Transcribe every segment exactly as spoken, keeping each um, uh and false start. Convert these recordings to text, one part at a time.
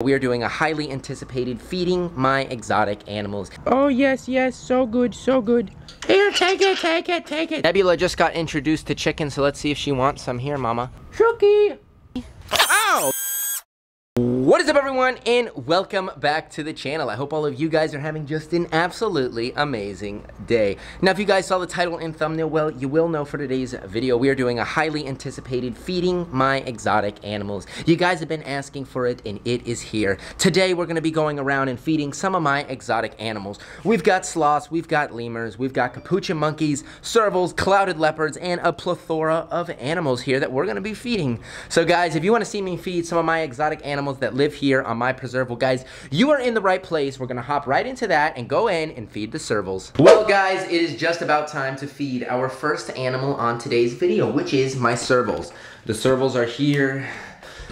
We are doing a highly anticipated feeding my exotic animals. Oh yes, yes, so good, so good. Here, take it, take it, take it. Nebula just got introduced to chicken, so let's see if she wants some. Here, mama. Shooky! Ow! What is up, everyone, and welcome back to the channel. I hope all of you guys are having just an absolutely amazing day. Now, if you guys saw the title and thumbnail, well, you will know for today's video, we are doing a highly anticipated feeding my exotic animals. You guys have been asking for it, and it is here. Today, we're gonna be going around and feeding some of my exotic animals. We've got sloths, we've got lemurs, we've got capuchin monkeys, servals, clouded leopards, and a plethora of animals here that we're gonna be feeding. So guys, if you wanna see me feed some of my exotic animals that live here on my preserve, well guys, you are in the right place. We're gonna hop right into that and go in and feed the servals. Well guys, it is just about time to feed our first animal on today's video, which is my servals. The servals are here.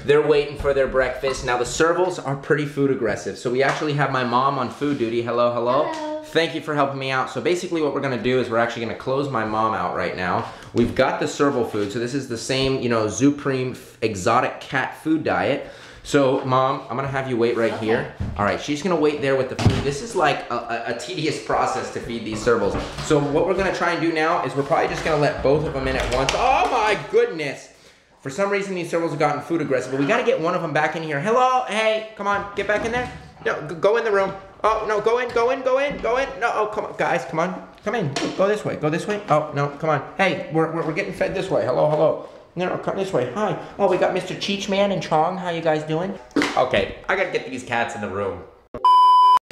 They're waiting for their breakfast. Now the servals are pretty food aggressive, so we actually have my mom on food duty. Hello, hello. Hello. Thank you for helping me out. So basically what we're gonna do is we're actually gonna close my mom out right now. We've got the serval food. So this is the same, you know, Zupreme exotic cat food diet. So, Mom, I'm gonna have you wait right okay. here. All right, she's gonna wait there with the food. This is like a, a, a tedious process to feed these servals. So what we're gonna try and do now is we're probably just gonna let both of them in at once. Oh my goodness. For some reason, these servals have gotten food aggressive, but we gotta get one of them back in here. Hello, hey, come on, get back in there. No, go in the room. Oh, no, go in, go in, go in, go in. No, oh, come on, guys, come on. Come in, go this way, go this way. Oh, no, come on. Hey, we're, we're, we're getting fed this way. Hello, hello. No, no, come this way. Hi. Oh, we got Mister Cheech Man and Chong. How you guys doing? Okay, I gotta get these cats in the room.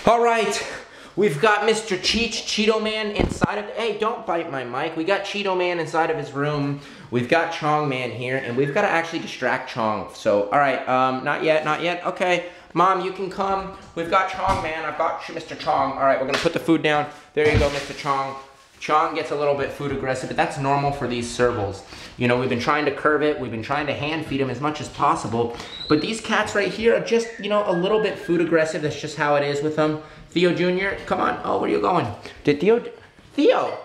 All right, we've got Mister Cheech, Cheeto Man inside of, hey, don't bite my mic. We got Cheeto Man inside of his room. We've got Chong Man here, and we've gotta actually distract Chong. So, all right, um, not yet, not yet. Okay, Mom, you can come. We've got Chong Man, I've got Mister Chong. All right, we're gonna put the food down. There you go, Mister Chong. Chong gets a little bit food aggressive, but that's normal for these servals. You know, we've been trying to curve it, we've been trying to hand feed them as much as possible, but these cats right here are just, you know, a little bit food aggressive. That's just how it is with them. Theo Junior, come on. Oh, where are you going? Did Theo? Theo,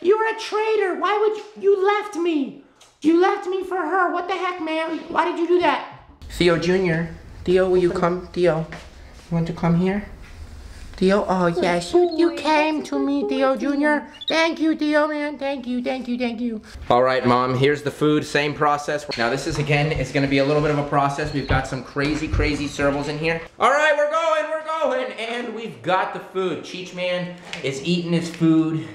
you're a traitor. Why would you, you left me? You left me for her. What the heck, man? Why did you do that? Theo Junior, Theo, will you come? Theo, you want to come here? Theo, oh yes, you, you came to me, Theo Junior Thank you, Theo, man. Thank you, thank you, thank you. All right, Mom, here's the food, same process. Now this is, again, it's gonna be a little bit of a process. We've got some crazy, crazy servals in here. All right, we're going, we're going, and we've got the food. Cheech Man is eating his food.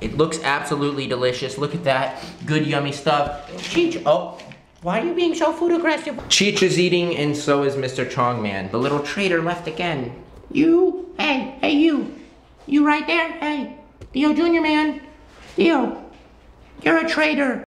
It looks absolutely delicious. Look at that, good, yummy stuff. Cheech, oh. Why are you being so food aggressive? Cheech is eating, and so is Mister Chong Man. The little traitor left again. You, hey, hey you, you right there, hey, Theo Junior Man, Theo, you're a traitor.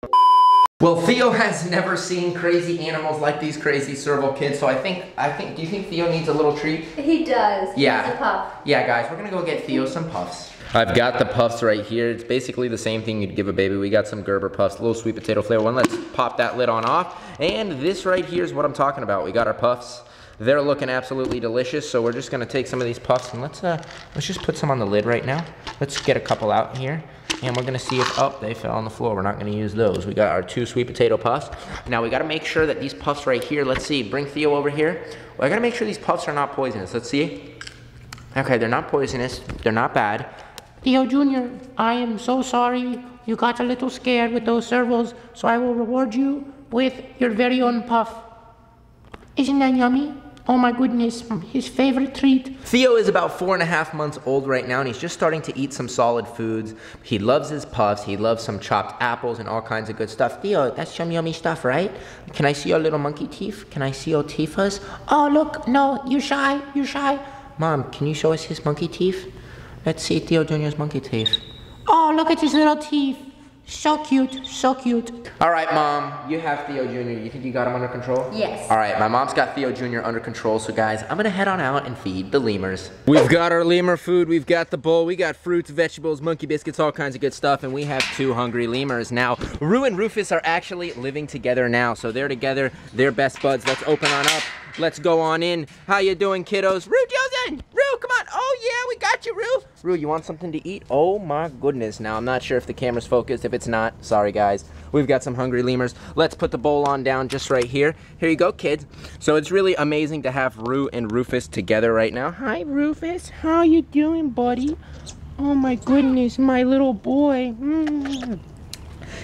Well, Theo has never seen crazy animals like these crazy serval kids, so I think, I think, do you think Theo needs a little treat? He does, yeah. He needs a puff. Yeah, guys, we're gonna go get Theo some puffs. I've got the puffs right here. It's basically the same thing you'd give a baby. We got some Gerber puffs, a little sweet potato flavor one. Let's pop that lid on off. And this right here is what I'm talking about. We got our puffs. They're looking absolutely delicious, so we're just gonna take some of these puffs and let's uh, let's just put some on the lid right now. Let's get a couple out here, and we're gonna see if, oh, they fell on the floor. We're not gonna use those. We got our two sweet potato puffs. Now we gotta make sure that these puffs right here, let's see, bring Theo over here. Well, I gotta make sure these puffs are not poisonous. Let's see. Okay, they're not poisonous. They're not bad. Theo Junior, I am so sorry. You got a little scared with those servos, so I will reward you with your very own puff. Isn't that yummy? Oh my goodness, his favorite treat. Theo is about four and a half months old right now, and he's just starting to eat some solid foods. He loves his puffs, he loves some chopped apples and all kinds of good stuff. Theo, that's some yummy stuff, right? Can I see your little monkey teeth? Can I see your teethers? Oh look, no, you shy, you shy. Mom, can you show us his monkey teeth? Let's see Theo Junior's monkey teeth. Oh, look at his little teeth. So cute, so cute. All right, Mom, you have Theo Junior You think you got him under control? Yes. All right, my mom's got Theo Junior under control, so guys, I'm gonna head on out and feed the lemurs. We've got our lemur food, we've got the bowl, we got fruits, vegetables, monkey biscuits, all kinds of good stuff, and we have two hungry lemurs. Now, Rue and Rufus are actually living together now, so they're together, they're best buds. Let's open on up, let's go on in. How you doing, kiddos? Rue, Josen! Rue, come on, oh yeah, we got you, Rue. Rue, you want something to eat? Oh my goodness. Now, I'm not sure if the camera's focused. If it's not, sorry guys. We've got some hungry lemurs. Let's put the bowl on down just right here. Here you go, kids. So it's really amazing to have Rue and Rufus together right now. Hi, Rufus. How you doing, buddy? Oh my goodness, my little boy. Mm.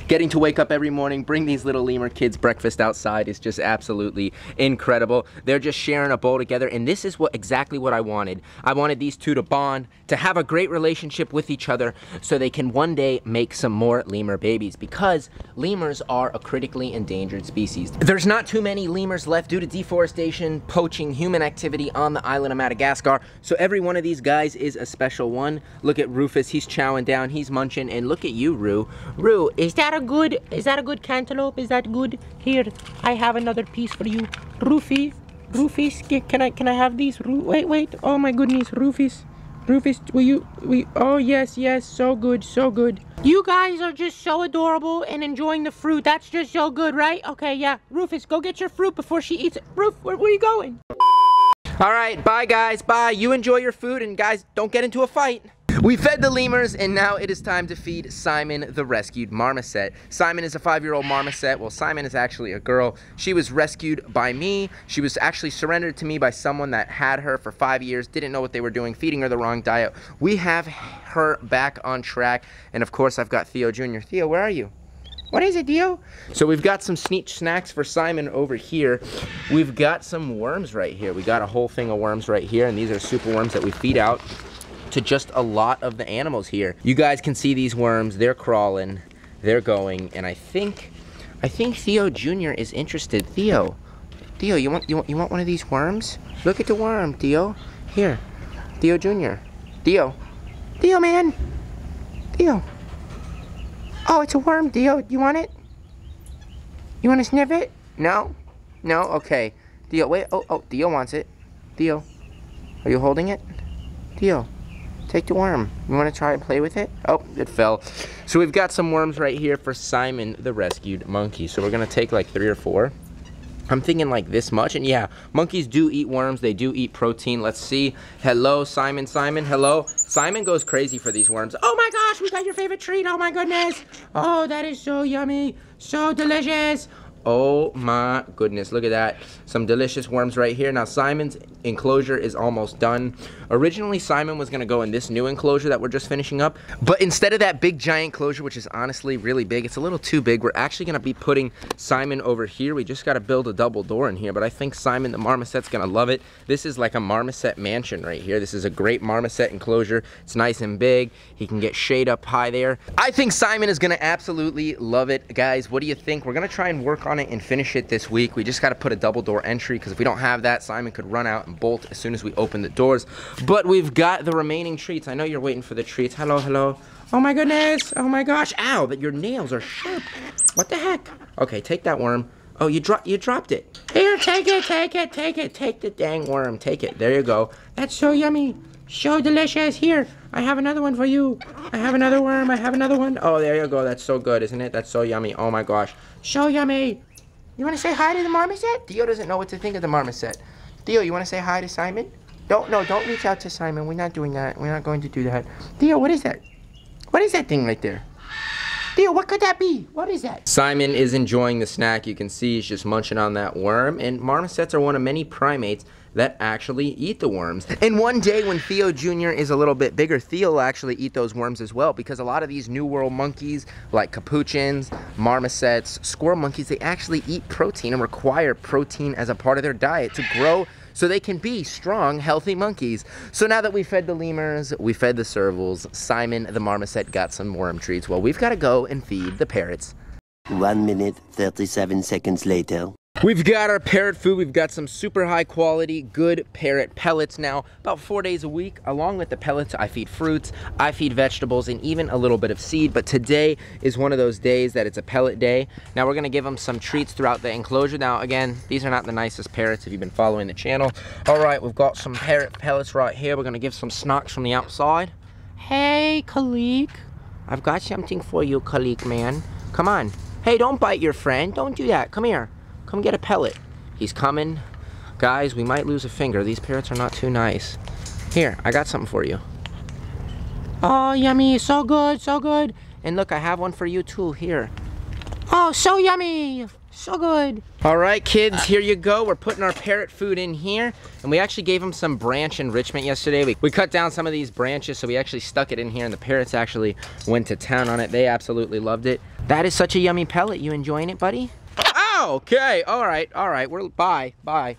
Getting to wake up every morning, bring these little lemur kids breakfast outside is just absolutely incredible. They're just sharing a bowl together, and this is what exactly what I wanted. I wanted these two to bond, to have a great relationship with each other so they can one day make some more lemur babies, because lemurs are a critically endangered species. There's not too many lemurs left due to deforestation, poaching, human activity on the island of Madagascar, so every one of these guys is a special one. Look at Rufus, he's chowing down, he's munching, and look at you, Rue. Rue, is that a good, is that a good cantaloupe? Is that good? Here, I have another piece for you. Rufy, Rufus, can I, can I have these? Ru wait, wait, oh my goodness, Rufus, Rufus, will you, we, oh yes, yes, so good, so good. You guys are just so adorable and enjoying the fruit. That's just so good, right? Okay, yeah, Rufus, go get your fruit before she eats it. Ruf, where, where are you going? All right, bye guys, bye. You enjoy your food, and guys, don't get into a fight. We fed the lemurs, and now it is time to feed Simon, the rescued marmoset. Simon is a five-year-old marmoset. Well, Simon is actually a girl. She was rescued by me. She was actually surrendered to me by someone that had her for five years, didn't know what they were doing, feeding her the wrong diet. We have her back on track, and of course, I've got Theo Junior Theo, where are you? What is it, Theo? So we've got some sneak snacks for Simon over here. We've got some worms right here. We got a whole thing of worms right here, and these are super worms that we feed out to just a lot of the animals here. You guys can see these worms, they're crawling, they're going, and I think, I think Theo Junior is interested. Theo, Theo, you want, you want, you want one of these worms? Look at the worm, Theo. Here, Theo Junior, Theo, Theo, man, Theo. Oh, it's a worm, Theo, you want it? You want to sniff it? No, no, okay. Theo, wait, oh, oh, Theo wants it. Theo, are you holding it? Theo. Take the worm. You want to try and play with it? Oh, it fell. So we've got some worms right here for Simon, the rescued monkey. So we're going to take like three or four. I'm thinking like this much. And yeah, monkeys do eat worms. They do eat protein. Let's see. Hello, Simon, Simon. Hello. Simon goes crazy for these worms. Oh my gosh, we got your favorite treat. Oh my goodness. Oh, that is so yummy. So delicious. Oh my goodness, look at that. Some delicious worms right here. Now Simon's enclosure is almost done. Originally Simon was gonna go in this new enclosure that we're just finishing up, but instead of that big giant enclosure, which is honestly really big, it's a little too big, we're actually gonna be putting Simon over here. We just gotta build a double door in here, but I think Simon the marmoset's gonna love it. This is like a marmoset mansion right here. This is a great marmoset enclosure. It's nice and big. He can get shade up high there. I think Simon is gonna absolutely love it. Guys, what do you think? We're gonna try and work on it and finish it this week. We just got to put a double door entry, because if we don't have that, Simon could run out and bolt as soon as we open the doors. But we've got the remaining treats. I know you're waiting for the treats. Hello, hello. Oh my goodness. Oh my gosh. Ow, that your nails are sharp. What the heck? Okay, take that worm. Oh, you dropped you dropped it. Here, take it, take it, take it. Take the dang worm. Take it. There you go. That's so yummy. So delicious. Here, I have another one for you. I have another worm. I have another one. Oh, there you go. That's so good, isn't it? That's so yummy. Oh my gosh. So yummy. You want to say hi to the marmoset? Theo doesn't know what to think of the marmoset. Theo, you want to say hi to Simon? Don't, no, don't reach out to Simon. We're not doing that. We're not going to do that. Theo, what is that? What is that thing right there? Theo, what could that be? What is that? Simon is enjoying the snack. You can see he's just munching on that worm. And marmosets are one of many primates that actually eat the worms. And one day when Theo Junior is a little bit bigger, Theo will actually eat those worms as well, because a lot of these New World monkeys, like capuchins, marmosets, squirrel monkeys, they actually eat protein and require protein as a part of their diet to grow so they can be strong, healthy monkeys. So now that we fed the lemurs, we fed the servals, Simon the marmoset got some worm treats. Well, we've gotta go and feed the parrots. One minute, thirty-seven seconds later. We've got our parrot food. We've got some super high quality, good parrot pellets now, about four days a week. Along with the pellets, I feed fruits, I feed vegetables, and even a little bit of seed, but today is one of those days that it's a pellet day. Now we're gonna give them some treats throughout the enclosure. Now again, these are not the nicest parrots if you've been following the channel. All right, we've got some parrot pellets right here. We're gonna give some snacks from the outside. Hey, Kalik. I've got something for you, Kalik, man. Come on. Hey, don't bite your friend. Don't do that, come here. Come get a pellet. He's coming. Guys, we might lose a finger. These parrots are not too nice. Here, I got something for you. Oh, yummy, so good, so good. And look, I have one for you too, here. Oh, so yummy, so good. All right, kids, here you go. We're putting our parrot food in here, and we actually gave them some branch enrichment yesterday. We, we cut down some of these branches, so we actually stuck it in here, and the parrots actually went to town on it. They absolutely loved it. That is such a yummy pellet. You enjoying it, buddy? Oh, okay, all right, all right. We're, bye, bye.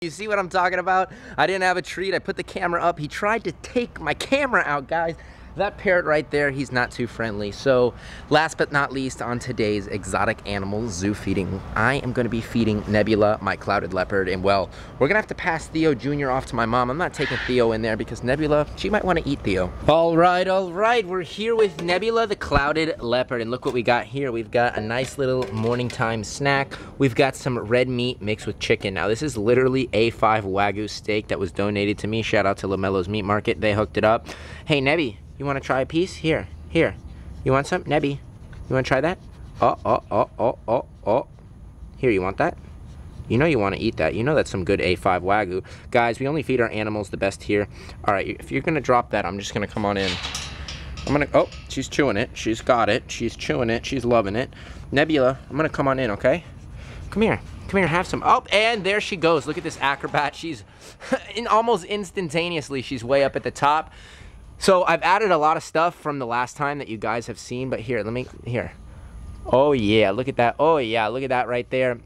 You see what I'm talking about? I didn't have a treat. I put the camera up. He tried to take my camera out, guys. That parrot right there, he's not too friendly. So last but not least on today's exotic animal zoo feeding, I am gonna be feeding Nebula, my clouded leopard, and well, we're gonna have to pass Theo Junior off to my mom. I'm not taking Theo in there because Nebula, she might wanna eat Theo. All right, all right, we're here with Nebula, the clouded leopard, and look what we got here. We've got a nice little morning time snack. We've got some red meat mixed with chicken. Now this is literally A five Wagyu steak that was donated to me. Shout out to LaMelo's Meat Market, they hooked it up. Hey, Nebby. You want to try a piece? Here, here. You want some? Nebby, you want to try that? Oh, oh, oh, oh, oh, oh. Here, you want that? You know you want to eat that. You know that's some good A five Wagyu. Guys, we only feed our animals the best here. All right, if you're going to drop that, I'm just going to come on in. I'm going to, oh, she's chewing it. She's got it. She's chewing it. She's loving it. Nebula, I'm going to come on in, okay? Come here. Come here, have some. Oh, and there she goes. Look at this acrobat. She's in almost instantaneously. She's way up at the top. So I've added a lot of stuff from the last time that you guys have seen, but here, let me, here. Oh yeah, look at that. Oh yeah, look at that right there.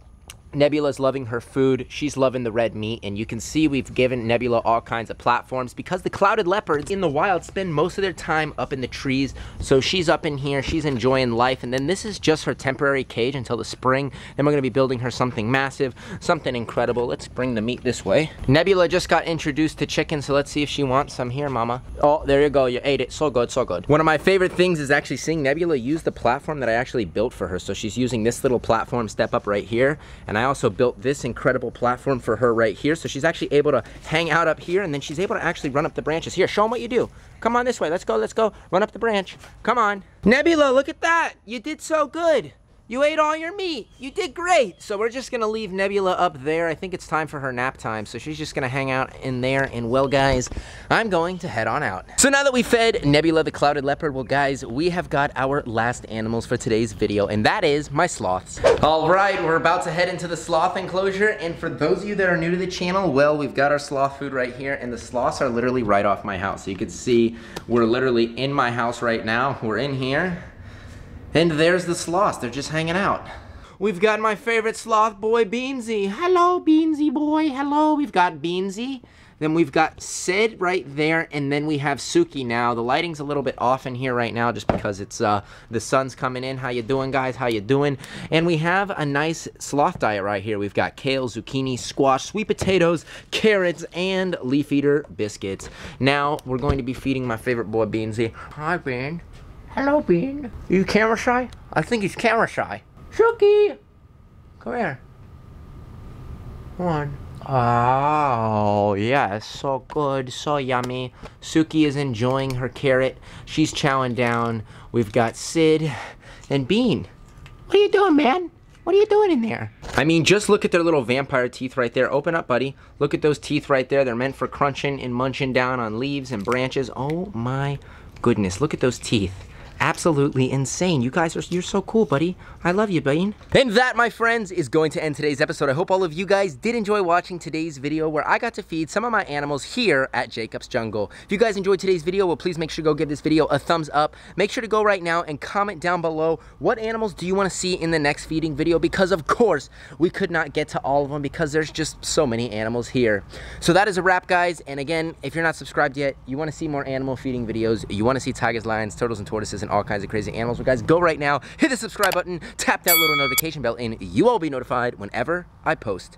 Nebula's loving her food. She's loving the red meat, and you can see we've given Nebula all kinds of platforms because the clouded leopards in the wild spend most of their time up in the trees. So she's up in here, she's enjoying life, and then this is just her temporary cage until the spring. Then we're gonna be building her something massive, something incredible. Let's bring the meat this way. Nebula just got introduced to chicken, so let's see if she wants some. Here, mama. Oh, there you go, you ate it, so good, so good. One of my favorite things is actually seeing Nebula use the platform that I actually built for her. So she's using this little platform step up right here, and I also built this incredible platform for her right here. So she's actually able to hang out up here, and then she's able to actually run up the branches. Here, show them what you do. Come on this way, let's go, let's go. Run up the branch, come on. Nebula, look at that, you did so good. You ate all your meat, you did great. So we're just gonna leave Nebula up there. I think it's time for her nap time, so she's just gonna hang out in there. And well, guys, I'm going to head on out. So now that we fed Nebula the clouded leopard, well guys, we have got our last animals for today's video, and that is my sloths. All right, we're about to head into the sloth enclosure, and for those of you that are new to the channel, well, we've got our sloth food right here, and the sloths are literally right off my house. So you can see we're literally in my house right now. We're in here. And there's the sloths, they're just hanging out. We've got my favorite sloth boy, Beansy. Hello, Beansy boy, hello. We've got Beansy. Then we've got Sid right there, and then we have Suki now. The lighting's a little bit off in here right now just because it's uh, the sun's coming in. How you doing, guys? How you doing? And we have a nice sloth diet right here. We've got kale, zucchini, squash, sweet potatoes, carrots, and leaf eater biscuits. Now, we're going to be feeding my favorite boy, Beansy. Hi, Bean. Hello, Bean. Are you camera shy? I think he's camera shy. Suki! Come here. Come on. Oh, yeah, so good, so yummy. Suki is enjoying her carrot. She's chowing down. We've got Sid and Bean. What are you doing, man? What are you doing in there? I mean, just look at their little vampire teeth right there. Open up, buddy. Look at those teeth right there. They're meant for crunching and munching down on leaves and branches. Oh, my goodness. Look at those teeth. Absolutely insane. You guys are, you're so cool, buddy. I love you, Bean. And that, my friends, is going to end today's episode. I hope all of you guys did enjoy watching today's video where I got to feed some of my animals here at Jacob's Jungle. If you guys enjoyed today's video, well, please make sure to go give this video a thumbs up. Make sure to go right now and comment down below, what animals do you want to see in the next feeding video? Because of course, we could not get to all of them because there's just so many animals here. So that is a wrap, guys. And again, if you're not subscribed yet, you want to see more animal feeding videos, you want to see tigers, lions, turtles, and tortoises, and all kinds of crazy animals. Well, guys, go right now, hit the subscribe button, tap that little notification bell, and you will be notified whenever I post.